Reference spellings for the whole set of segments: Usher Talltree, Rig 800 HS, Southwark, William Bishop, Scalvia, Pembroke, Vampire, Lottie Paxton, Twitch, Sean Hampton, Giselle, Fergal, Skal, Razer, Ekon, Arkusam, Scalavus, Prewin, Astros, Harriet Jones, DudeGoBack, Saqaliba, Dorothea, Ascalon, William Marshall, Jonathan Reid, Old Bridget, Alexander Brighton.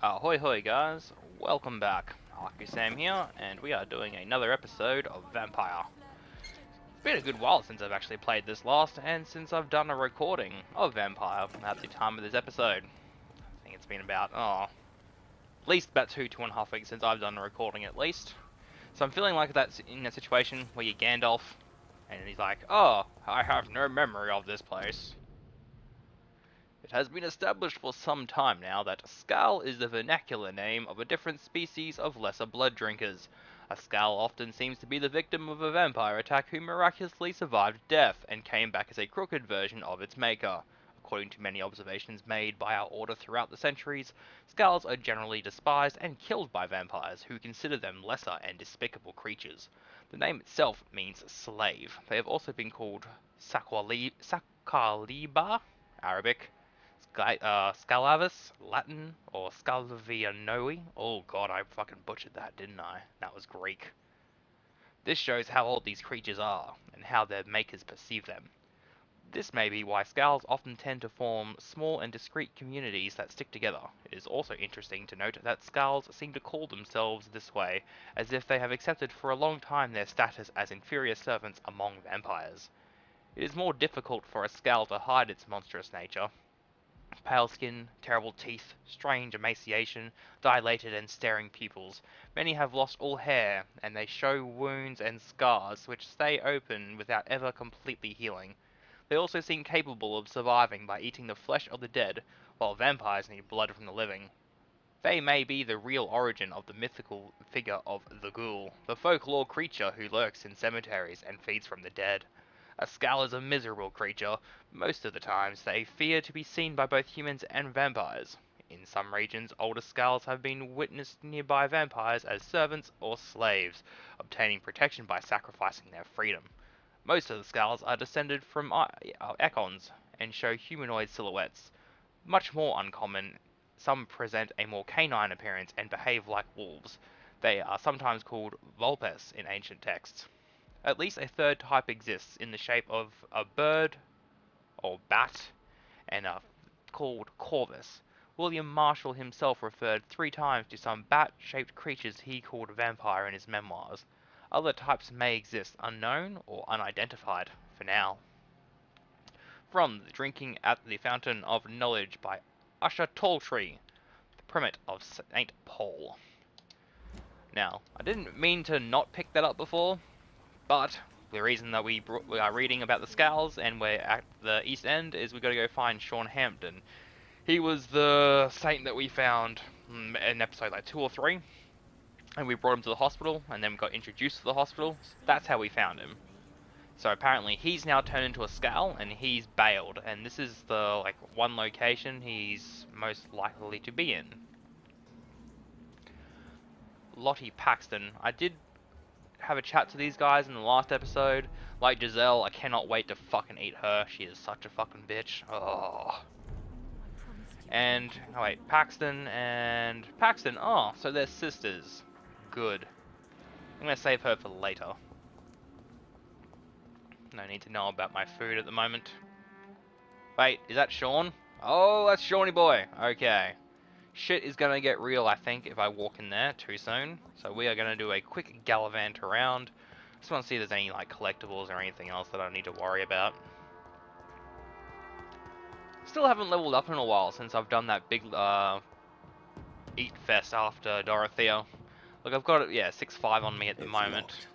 Ahoy hoy guys, welcome back. Arkusam here, and we are doing another episode of Vampire. It's been a good while since I've actually played this last, and since I've done a recording of Vampire at the time of this episode. I think it's been about, at least about two and a half weeks since I've done a recording at least. So I'm feeling like that's in a situation where you're Gandalf, and he's like, oh, I have no memory of this place. It has been established for some time now that Skal is the vernacular name of a different species of lesser blood drinkers. A Skal often seems to be the victim of a vampire attack who miraculously survived death and came back as a crooked version of its maker. According to many observations made by our order throughout the centuries, Skals are generally despised and killed by vampires who consider them lesser and despicable creatures. The name itself means slave. They have also been called Saqaliba, Arabic, Scalavus, Latin, or Scalvia Noe. Oh god, I fucking butchered that, didn't I? That was Greek. This shows how old these creatures are, and how their makers perceive them. This may be why Skals often tend to form small and discreet communities that stick together. It is also interesting to note that Skals seem to call themselves this way, as if they have accepted for a long time their status as inferior servants among vampires. It is more difficult for a Skal to hide its monstrous nature. Pale skin, terrible teeth, strange emaciation, dilated and staring pupils. Many have lost all hair, and they show wounds and scars which stay open without ever completely healing. They also seem capable of surviving by eating the flesh of the dead, while vampires need blood from the living. They may be the real origin of the mythical figure of the ghoul, the folklore creature who lurks in cemeteries and feeds from the dead. A Skal is a miserable creature. Most of the times, they fear to be seen by both humans and vampires. In some regions, older Skals have been witnessed nearby vampires as servants or slaves, obtaining protection by sacrificing their freedom. Most of the Skals are descended from Ekons and show humanoid silhouettes. Much more uncommon, some present a more canine appearance and behave like wolves. They are sometimes called Vulpes in ancient texts. At least a third type exists in the shape of a bird or bat and are called Corvus. William Marshall himself referred 3 times to some bat-shaped creatures he called vampire in his memoirs. Other types may exist unknown or unidentified for now. From The Drinking at the Fountain of Knowledge by Usher Talltree, the Primate of St. Paul. Now, I didn't mean to not pick that up before. But the reason that we are reading about the Skals and we're at the East End is we've got to go find Sean Hampton. He was the saint that we found in episode like 2 or 3, and we brought him to the hospital, and then we got introduced to the hospital. So that's how we found him. So apparently he's now turned into a Skal, and he's bailed, and this is the like one location he's most likely to be in. Lottie Paxton, I did have a chat to these guys in the last episode. Like Giselle, I cannot wait to fucking eat her. She is such a fucking bitch. Oh. And, oh wait, Paxton and Paxton. Oh, so they're sisters. Good. I'm gonna save her for later. No need to know about my food at the moment. Wait, is that Sean? Oh, that's Shawnee boy. Okay. Shit is gonna get real, I think, if I walk in there too soon. So we are gonna do a quick gallivant around. Just wanna see if there's any like collectibles or anything else that I need to worry about. Still haven't leveled up in a while since I've done that big eat fest after Dorothea. Look, I've got, yeah, 6.5 on me at the moment.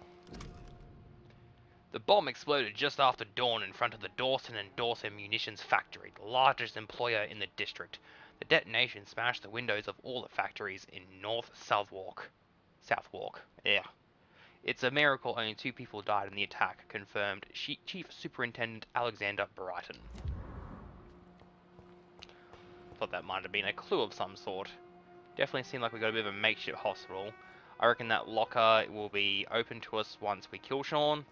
The bomb exploded just after dawn in front of the Dawson and Dawson Munitions Factory, the largest employer in the district. The detonation smashed the windows of all the factories in North Southwark. Yeah. It's a miracle only 2 people died in the attack, confirmed Chief Superintendent Alexander Brighton. Thought that might have been a clue of some sort. Definitely seemed like we got a bit of a makeshift hospital. I reckon that locker will be open to us once we kill Sean.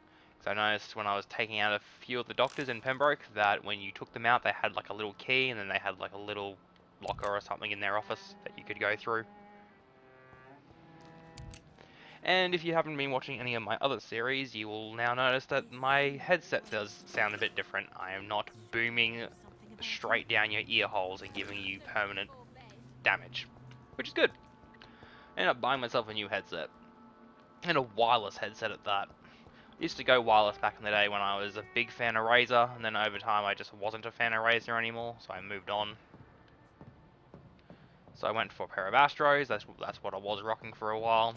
So I noticed when I was taking out a few of the doctors in Pembroke that when you took them out they had like a little key and then they had like a little locker or something in their office that you could go through. And if you haven't been watching any of my other series, you will now notice that my headset does sound a bit different. I am not booming straight down your ear holes and giving you permanent damage. which is good. I ended up buying myself a new headset, and a wireless headset at that. I used to go wireless back in the day when I was a big fan of Razer, and then over time I just wasn't a fan of Razer anymore, so I moved on. So I went for a pair of Astros, that's what I was rocking for a while.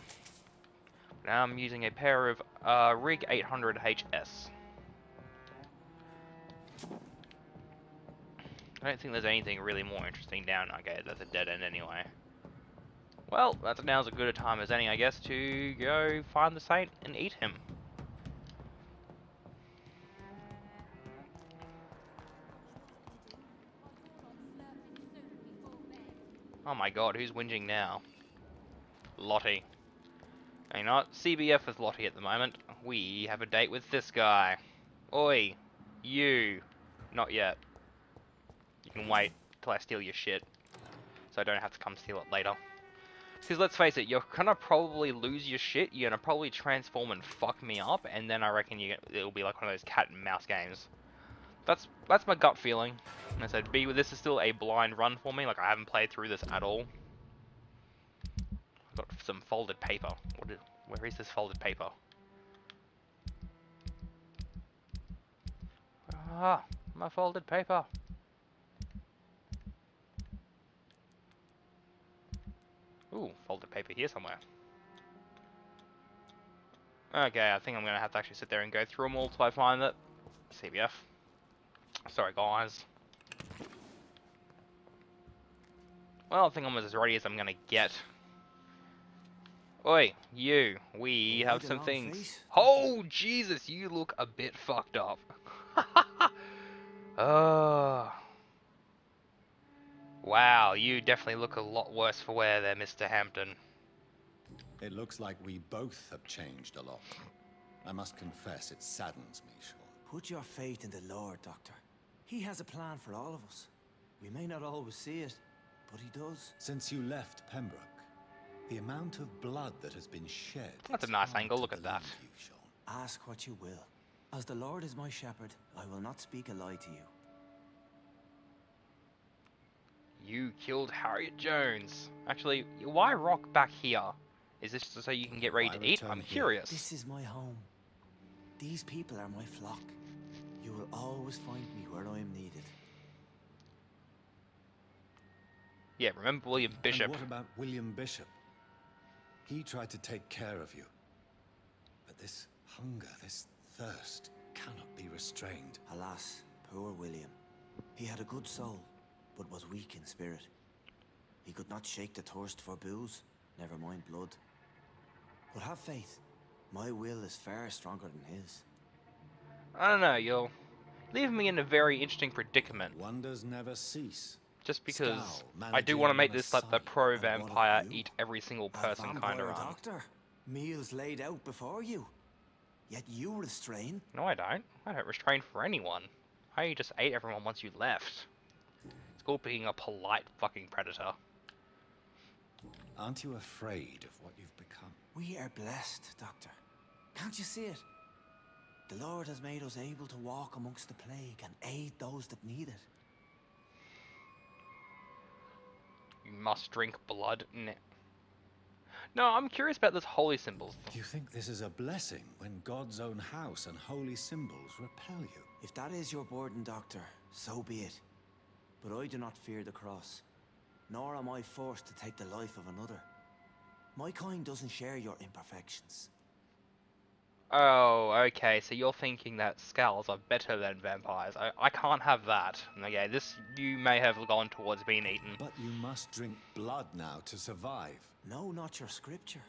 Now I'm using a pair of Rig 800 HS. I don't think there's anything really more interesting down. Okay, that's a dead end anyway. Well, that's now's as good a time as any, I guess, to go find the saint and eat him. Oh my god, who's whinging now? Lottie. You know what? CBF with Lottie at the moment. We have a date with this guy. Oi. You. Not yet. You can wait till I steal your shit. So I don't have to come steal it later. Because let's face it, you're gonna probably lose your shit. You're gonna probably transform and fuck me up. And then I reckon it'll be like one of those cat and mouse games. That's my gut feeling. And I said, B, this is still a blind run for me. Like, I haven't played through this at all. I've got some folded paper. Where is this folded paper? Ah, my folded paper. Ooh, folded paper here somewhere. Okay, I think I'm gonna have to actually sit there and go through them all till I find it. CBF. Sorry, guys. Well, I think I'm as ready as I'm gonna get. Oi, you. We have some things. Oh, Jesus, you look a bit fucked up. Wow, you definitely look a lot worse for wear there, Mr. Hampton. It looks like we both have changed a lot. I must confess, it saddens me, Sean. Put your faith in the Lord, Doctor. He has a plan for all of us. We may not always see it, but he does. Since you left Pembroke, the amount of blood that has been shed... That's a nice angle, look at that. You, Sean. Ask what you will. As the Lord is my shepherd, I will not speak a lie to you. You killed Harriet Jones. Actually, why rock back here? Is this so you can get ready to eat? I'm curious. This is my home. These people are my flock. You will always find me where I am needed. Yeah, remember William Bishop. And what about William Bishop? He tried to take care of you. But this hunger, this thirst, cannot be restrained. Alas, poor William. He had a good soul, but was weak in spirit. He could not shake the thirst for booze, never mind blood. But have faith. My will is far stronger than his. I don't know, you'll leave me in a very interesting predicament. Wonders never cease. Just because Skal, I do want to make this like the pro vampire eat every single person kind of round. Meals laid out before you. Yet you restrain. No, I don't. I don't restrain for anyone. I just ate everyone once you left. It's called being a polite fucking predator. Aren't you afraid of what you've become? We are blessed, Doctor. Can't you see it? The Lord has made us able to walk amongst the plague and aid those that need it. You must drink blood. No, I'm curious about this holy symbols. You think this is a blessing when God's own house and holy symbols repel you? If that is your burden, Doctor, so be it. But I do not fear the cross, nor am I forced to take the life of another. My kind doesn't share your imperfections. Oh, okay, so you're thinking that Skals are better than vampires. I can't have that. Okay, this you may have gone towards being eaten. But you must drink blood now to survive. No, not your scripture.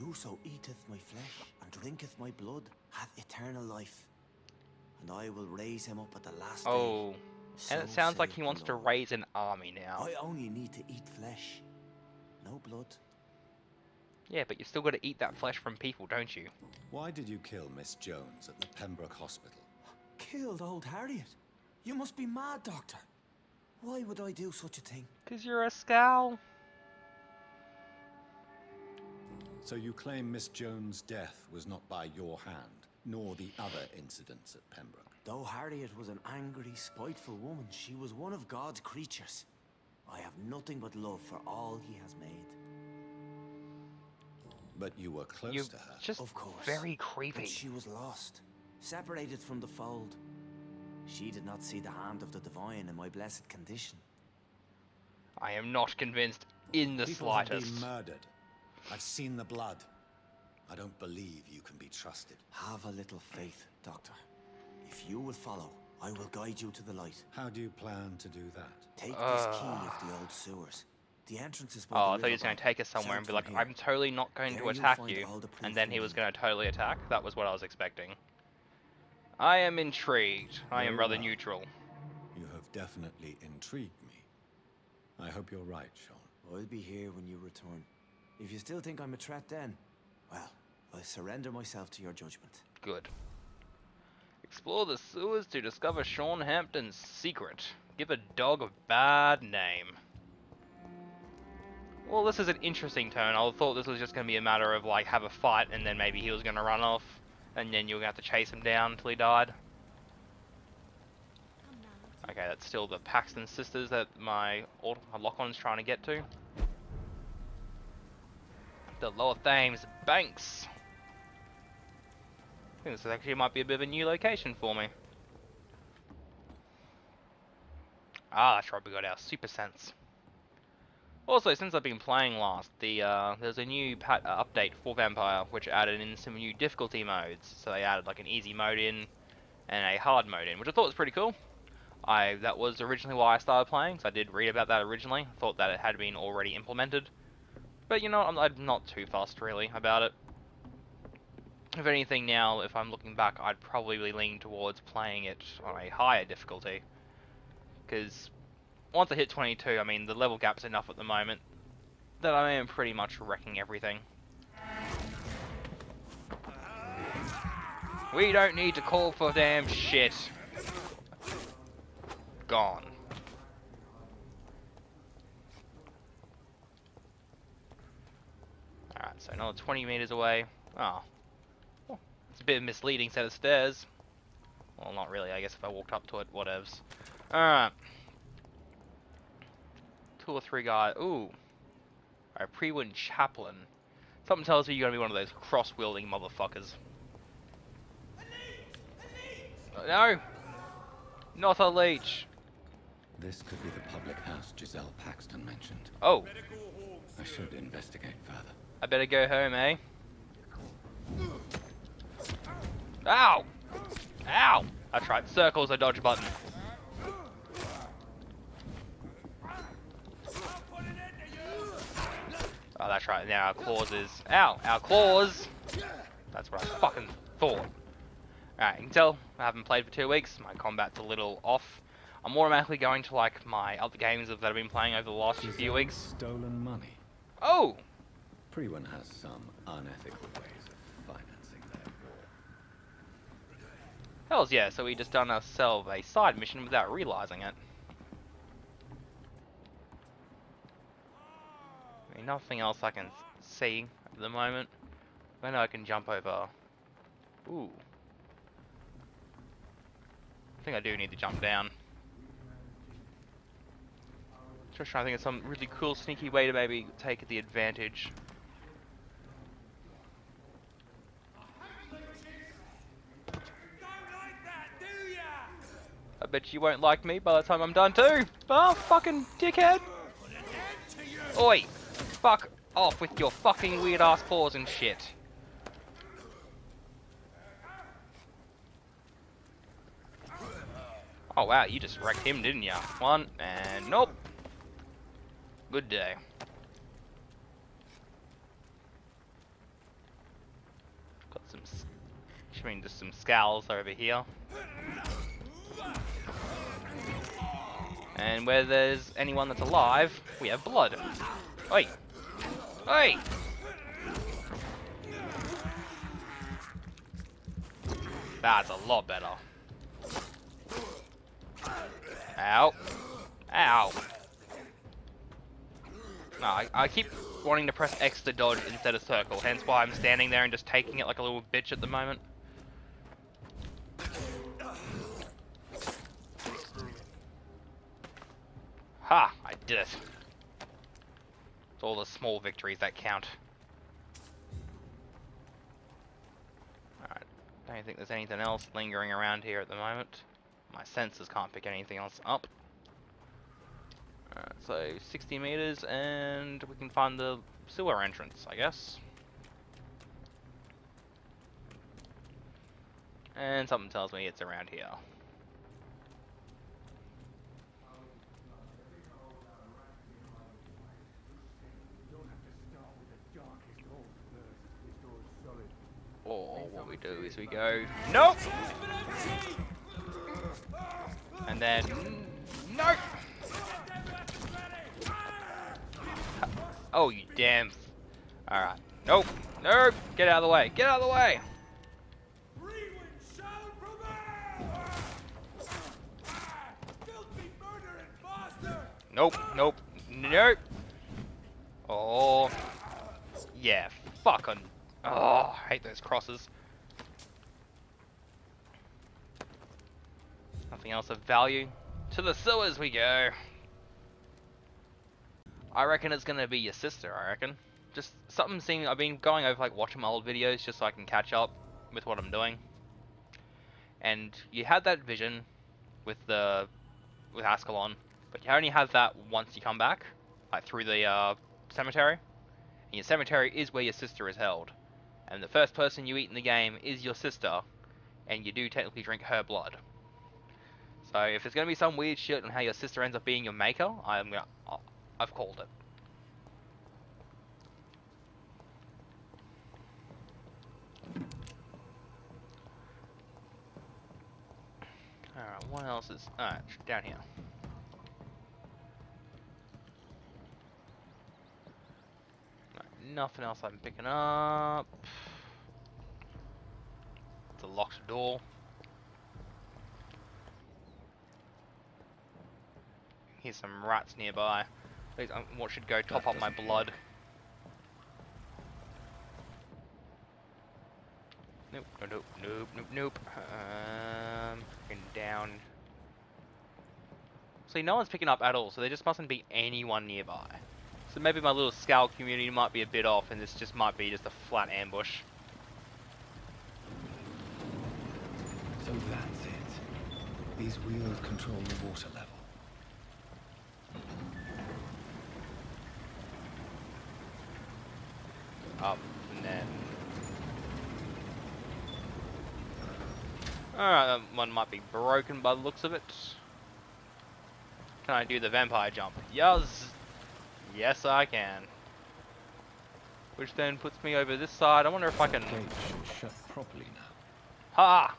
Whoso eateth my flesh and drinketh my blood hath eternal life, and I will raise him up at the last day. So and it sounds like he wants to raise an army now. I only need to eat flesh, no blood. Yeah, but you've still got to eat that flesh from people, don't you? Why did you kill Miss Jones at the Pembroke Hospital? Killed old Harriet? You must be mad, Doctor. Why would I do such a thing? Because you're a Skal. So you claim Miss Jones' death was not by your hand, nor the other incidents at Pembroke? Though Harriet was an angry, spiteful woman, she was one of God's creatures. I have nothing but love for all he has made. But you were close to her. Just of course. Very creepy. But she was lost, separated from the fold. She did not see the hand of the divine in my blessed condition. I am not convinced in the slightest. People have been murdered. I've seen the blood. I don't believe you can be trusted. Have a little faith, Doctor. If you will follow, I will guide you to the light. How do you plan to do that? Take this key of the old sewers. The entrance is by the river. I thought he was going to take us somewhere and be like, I'm totally not going to attack you. And then he was going to totally attack. That was what I was expecting. I am intrigued. I am rather neutral. You have definitely intrigued me. I hope you're right, Sean. I'll be here when you return. If you still think I'm a threat then, well, I surrender myself to your judgment. Good. Explore the sewers to discover Sean Hampton's secret. Give a dog a bad name. Well, this is an interesting turn. I thought this was just going to be a matter of, like, have a fight, and then maybe he was going to run off, and then you were going to have to chase him down until he died. Okay, that's still the Paxton sisters that my lock-on's trying to get to. The Lower Thames Banks. I think this actually might be a bit of a new location for me. Ah, that's right, we got our super sense. Also, since I've been playing last, there's a new update for Vampire, which added in some new difficulty modes. So they added like an easy mode in, and a hard mode in, which I thought was pretty cool. That was originally why I started playing, so I did read about that originally. I thought that it had been already implemented. But you know, I'm not too fussed really about it. If anything now, if I'm looking back, I'd probably lean towards playing it on a higher difficulty. Because once I hit 22, I mean, the level gap's enough at the moment that I am pretty much wrecking everything. We don't need to call for damn shit. Gone. Alright, so another 20 meters away. Oh. It's a bit of a misleading set of stairs. Well, not really, I guess if I walked up to it, whatevs. Alright. 2 or 3 guys. Ooh. A Prewin Chaplain. Something tells me you're gonna be one of those cross-wielding motherfuckers. A leech! No! Not a leech! This could be the public house Giselle Paxton mentioned. Oh. I should investigate further. I better go home, eh? Ow! Ow! That's right, circle's a dodge button. Oh, that's right, now our claws is... Ow! Our claws! That's what I fucking thought. Alright, you can tell, I haven't played for 2 weeks, my combat's a little off. I'm automatically going to, like, my other games that I've been playing over the last few weeks. Stolen money. Oh! Prewin has some unethical ways of financing their war. Hells yeah, so we just done ourselves a side mission without realising it. Nothing else I can see at the moment. I know I can jump over. Ooh. I think I do need to jump down. Just trying to think of some really cool sneaky way to maybe take the advantage. I bet you won't like me by the time I'm done too. Oh, fucking dickhead. Oi. Fuck off with your fucking weird ass claws and shit. Oh wow, you just wrecked him, didn't ya? One, and nope. Good day. Got some... I mean, just some Skals over here. And where there's anyone that's alive, we have blood. Oi! Oi! That's a lot better. Ow. Ow. No, I keep wanting to press X to dodge instead of circle, hence why I'm standing there and just taking it like a little bitch at the moment. Ha! I did it. It's all the small victories that count. Alright, don't think there's anything else lingering around here at the moment. My sensors can't pick anything else up. Alright, so 60 meters and we can find the sewer entrance, I guess. And something tells me it's around here. Or what we do is we go, nope! And then, nope! Oh, you damn. Alright. Nope. Nope. Get out of the way. Get out of the way! Nope. Nope. Nope. Oh. Yeah. Fucking. Oh, I hate those crosses. Nothing else of value. To the sewers we go. I reckon it's gonna be your sister, I reckon. Just something seems, I've been going over like watching my old videos just so I can catch up with what I'm doing. And you had that vision with the Ascalon, but you only have that once you come back, like through the cemetery. And your cemetery is where your sister is held. And the first person you eat in the game is your sister, and you do technically drink her blood. So if there's going to be some weird shit on how your sister ends up being your maker, I've called it. Alright, what else is... Alright, down here. Nothing else I'm picking up. It's a locked door. Here's some rats nearby. These what should go top up my blood. Nope, nope, nope, nope, nope. And down. See, no one's picking up at all, so there just mustn't be anyone nearby. So maybe my little Skal community might be a bit off and this just might be just a flat ambush. So that's it. These wheels control the water level. Up and then... Alright, that one might be broken by the looks of it. Can I do the vampire jump? Yes! Yes, I can. Which then puts me over this side. I wonder if I can... Shut properly now. Ha!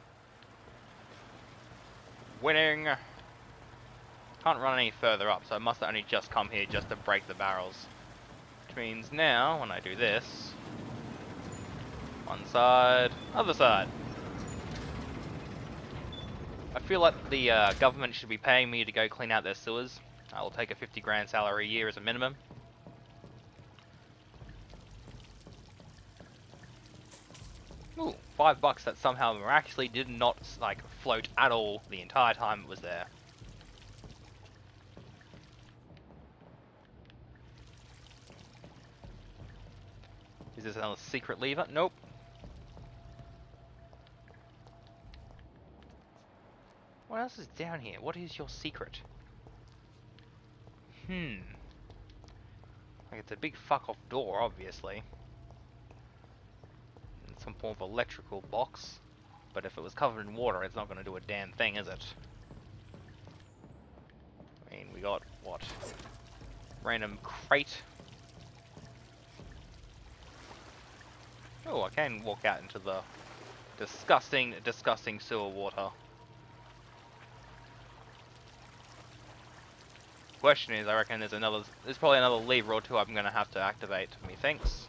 Winning! Can't run any further up, so I must have only just come here just to break the barrels. Which means now, when I do this... One side, other side. I feel like the government should be paying me to go clean out their sewers. I will take a 50 grand salary a year as a minimum. Ooh, $5 that somehow miraculously did not like float at all the entire time it was there. Is this another secret lever? Nope. What else is down here? What is your secret? Like it's a big fuck off door, obviously. It's some form of electrical box, but if it was covered in water, it's not going to do a damn thing, is it? I mean, we got what? Random crate. Oh, I can walk out into the disgusting, disgusting sewer water. Question is, I reckon there's probably another lever or two I'm going to have to activate, methinks.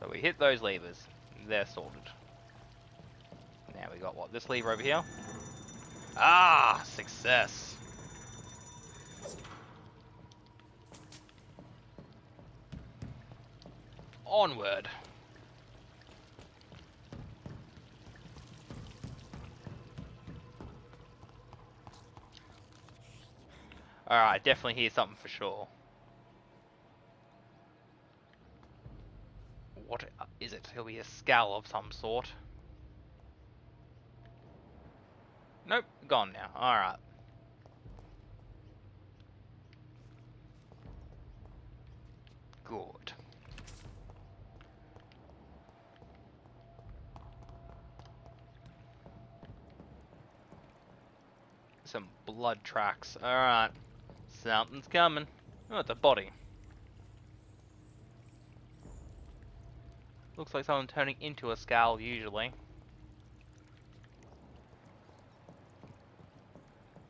So we hit those levers. They're sorted. Now we got what? This lever over here? Ah! Success! Onward! Alright, I definitely hear something for sure. What is it? It'll be a skull of some sort. Nope, gone now. Alright. Good. Some blood tracks. Alright. Something's coming. Oh, it's a body. Looks like someone turning into a skull, usually.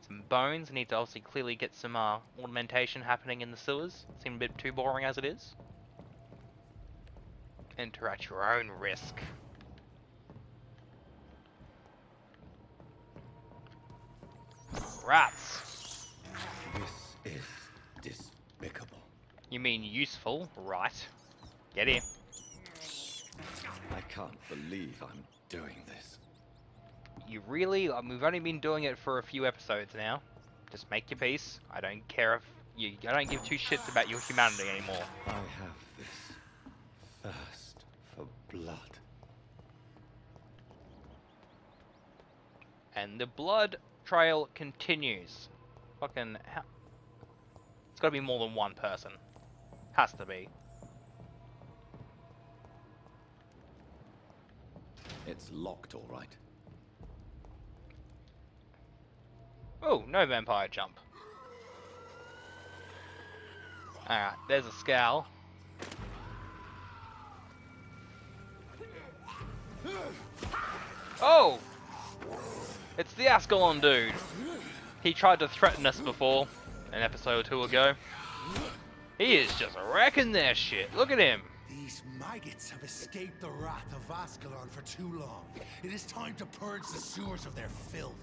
Some bones. Need to obviously clearly get some ornamentation happening in the sewers. Seems a bit too boring as it is. Enter at your own risk. Rats. This is despicable. You mean useful, right? Get in. I can't believe I'm doing this. You really? We've only been doing it for a few episodes now. Just make your peace. I don't care if you. I don't give two shits about your humanity anymore. I have this thirst for blood. And the blood trail continues. Fucking hell. It's gotta be more than one person. Has to be. It's locked, all right. Oh, no vampire jump. Alright, there's a skull. Oh! It's the Ascalon dude. He tried to threaten us before, an episode or two ago. He is just wrecking their shit. Look at him. These maggots have escaped the wrath of Ascalon for too long. It is time to purge the sewers of their filth.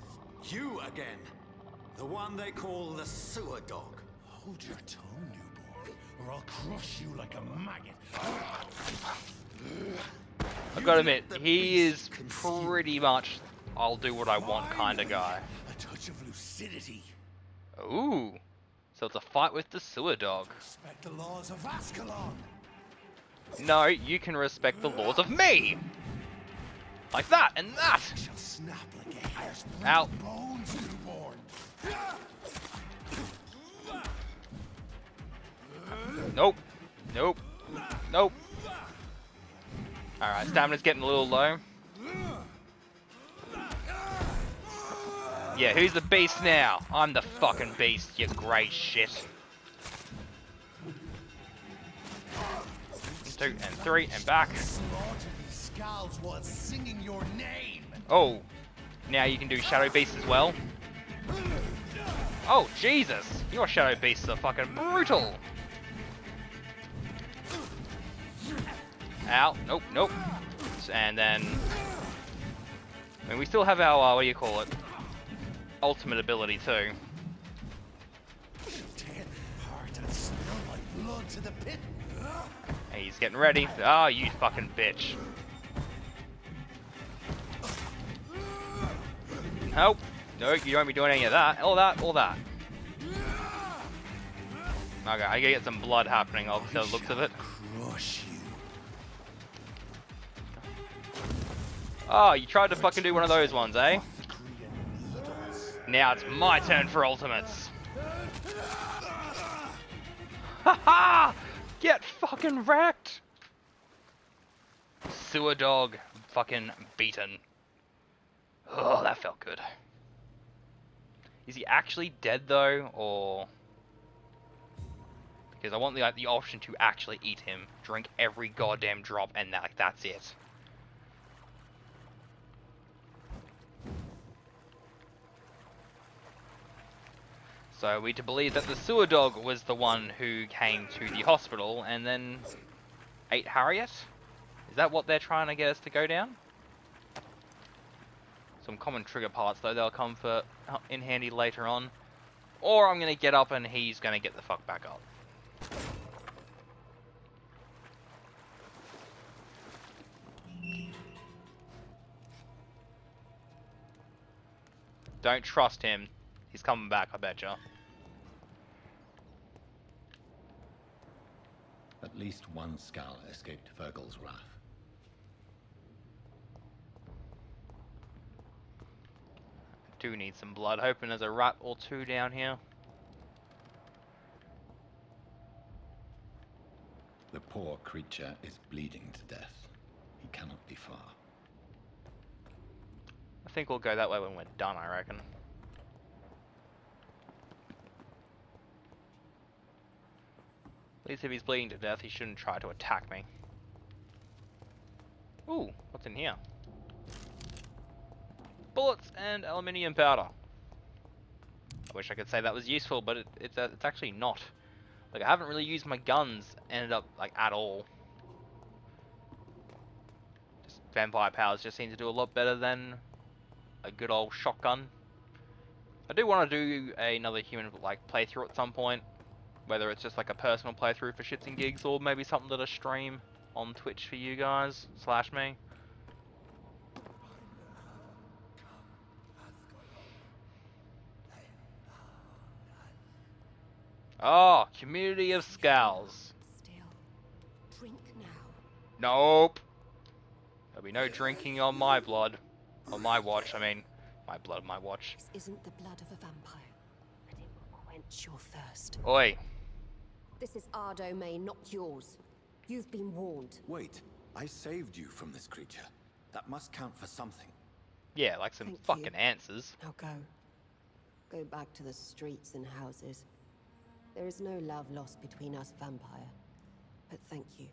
You again? The one they call the sewer dog. Hold your tongue, newborn, or I'll crush you like a maggot. I've got to admit, he is pretty much I'll do what I want kind of guy. A touch of lucidity. Ooh. So it's a fight with the sewer dog. Respect the laws of Ascalon. No, you can respect the laws of me! Like that, and that! Ow. Nope. Nope. Nope. Alright, stamina's getting a little low. Yeah, who's the beast now? I'm the fucking beast, you grey shit. 2 and 3 and back. Oh, now you can do shadow beasts as well. Oh Jesus, your shadow beasts are fucking brutal. Ow, nope, nope. And then, I mean, we still have our what do you call it? Ultimate ability too. Hey, he's getting ready. Ah, oh, you fucking bitch. Nope. No, you won't be doing any of that. All that, all that. Okay, I gotta get some blood happening off the looks of it. Oh, you tried to fucking do one of those ones, eh? Now it's my turn for ultimates. Haha! Get fucking wrecked! Sewer dog fucking beaten. Oh, that felt good. Is he actually dead though, or... Because I want the option to actually eat him, drink every goddamn drop, and that's it. So are we to believe that the sewer dog was the one who came to the hospital and then ate Harriet? Is that what they're trying to get us to go down? Some common trigger parts though, they'll come for in handy later on. Or I'm gonna get up and he's gonna get the fuck back up. Don't trust him. He's coming back, I betcha. At least one Skal escaped Fergal's wrath. I do need some blood. Hoping there's a rat or two down here. The poor creature is bleeding to death. He cannot be far. I think we'll go that way when we're done, I reckon. At least if he's bleeding to death, he shouldn't try to attack me. Ooh, what's in here? Bullets and aluminium powder. I wish I could say that was useful, but it's actually not. Like, I haven't really used my guns at all. Just vampire powers just seem to do a lot better than a good old shotgun. I do want to do another human playthrough at some point, whether it's just a personal playthrough for shits and gigs, or maybe something that I stream on Twitch for you guys / me. Oh, community of Skals. Still, drink now. Nope. There'll be no drinking on my blood. On my watch, I mean. My blood, my watch. This isn't the blood of a vampire, but it will quench your thirst. Oi. This is our domain, not yours. You've been warned. Wait, I saved you from this creature. That must count for something. Yeah, like some fucking answers. Now go. Go back to the streets and houses. There is no love lost between us, vampire. But thank you.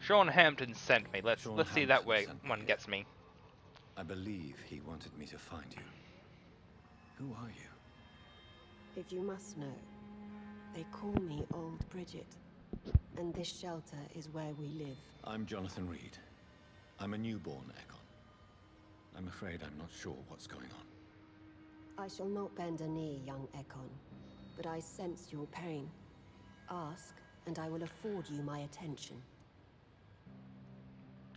Sean Hampton sent me. Let's see that way one gets me. I believe he wanted me to find you. Who are you? If you must know, they call me Old Bridget, and this shelter is where we live. I'm Jonathan Reid. I'm a newborn Ekon. I'm afraid I'm not sure what's going on. I shall not bend a knee, young Ekon, but I sense your pain. Ask, and I will afford you my attention.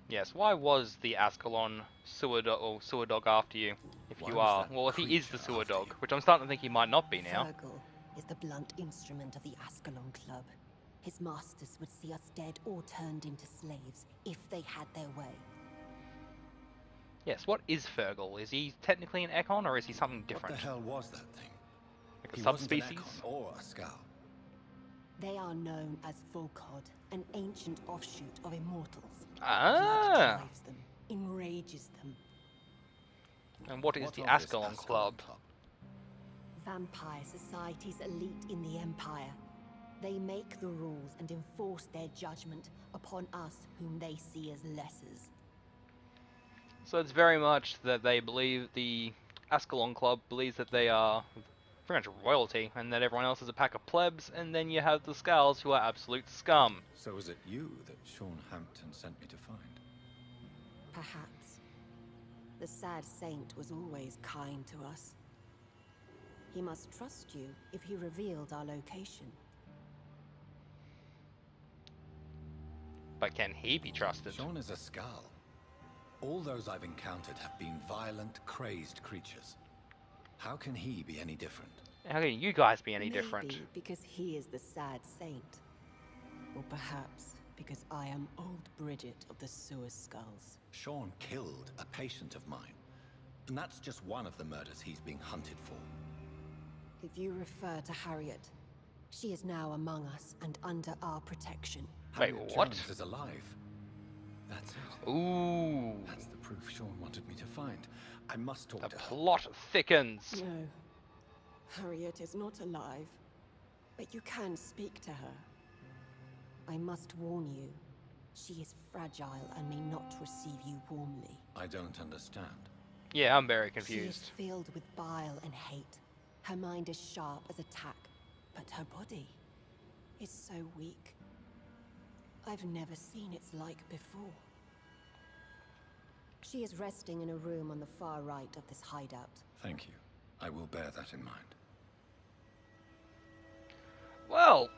Yes, why was the Ascalon sewer dog after you, if you are? Well, if he is the sewer dog, which I'm starting to think he might not be now. Fergal is the blunt instrument of the Ascalon Club. His masters would see us dead or turned into slaves if they had their way. Yes, what is Fergal? Is he technically an Ekon, or is he something different? What the hell was that thing? Like a subspecies? Or a Skal. They are known as Scalavus, an ancient offshoot of immortals. Ah! Blood drives them, enrages them. And what is the Ascalon Club? Vampire Society's elite in the Empire. They make the rules and enforce their judgment upon us whom they see as lessers. So it's very much that they believe the Ascalon Club believes that they are pretty much royalty and that everyone else is a pack of plebs, and then you have the Skals who are absolute scum. So is it you that Sean Hampton sent me to find? Perhaps. The sad saint was always kind to us. He must trust you if he revealed our location. But can he be trusted? Sean is a Skal. All those I've encountered have been violent, crazed creatures. How can he be any different? How can you guys be any different? Because he is the sad saint. Or perhaps because I am Old Bridget of the Sewer Skulls. Sean killed a patient of mine. And that's just one of the murders he's being hunted for. If you refer to Harriet, she is now among us and under our protection. Wait, Harriet Jones is alive. That's it. Ooh. That's the proof Sean wanted me to find. I must talk to her. The plot thickens. No. Harriet is not alive. But you can speak to her. I must warn you. She is fragile and may not receive you warmly. I don't understand. Yeah, I'm very confused. She is filled with bile and hate. Her mind is sharp as a tack. But her body is so weak. I've never seen its like before. She is resting in a room on the far right of this hideout. Thank you. I will bear that in mind. Well,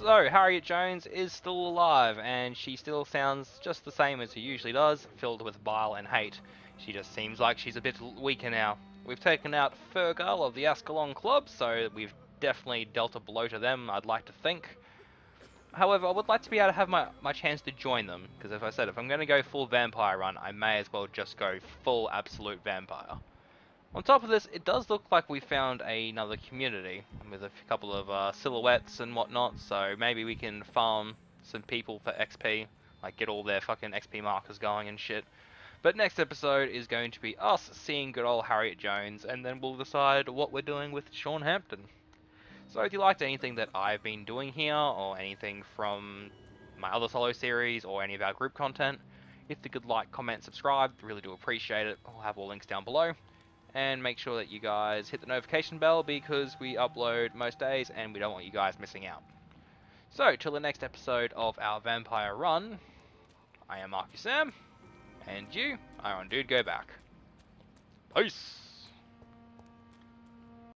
so Harriet Jones is still alive, and she still sounds just the same as she usually does, filled with bile and hate. She just seems like she's a bit weaker now. We've taken out Fergal of the Ascalon Club, so we've definitely dealt a blow to them, I'd like to think. However, I would like to be able to have my chance to join them, because as I said, if I'm going to go full vampire run, I may as well just go full absolute vampire. On top of this, it does look like we found another community, with a couple of silhouettes and whatnot, so maybe we can farm some people for XP, like get all their fucking XP markers going and shit. But next episode is going to be us seeing good old Harriet Jones, and then we'll decide what we're doing with Sean Hampton. So if you liked anything that I've been doing here, or anything from my other solo series, or any of our group content, if you could like, comment, subscribe, really do appreciate it. I'll have all links down below. And make sure that you guys hit the notification bell because we upload most days and we don't want you guys missing out. So, till the next episode of our Vampire Run, I am Arkusam, and you are on Dude Go Back. Peace!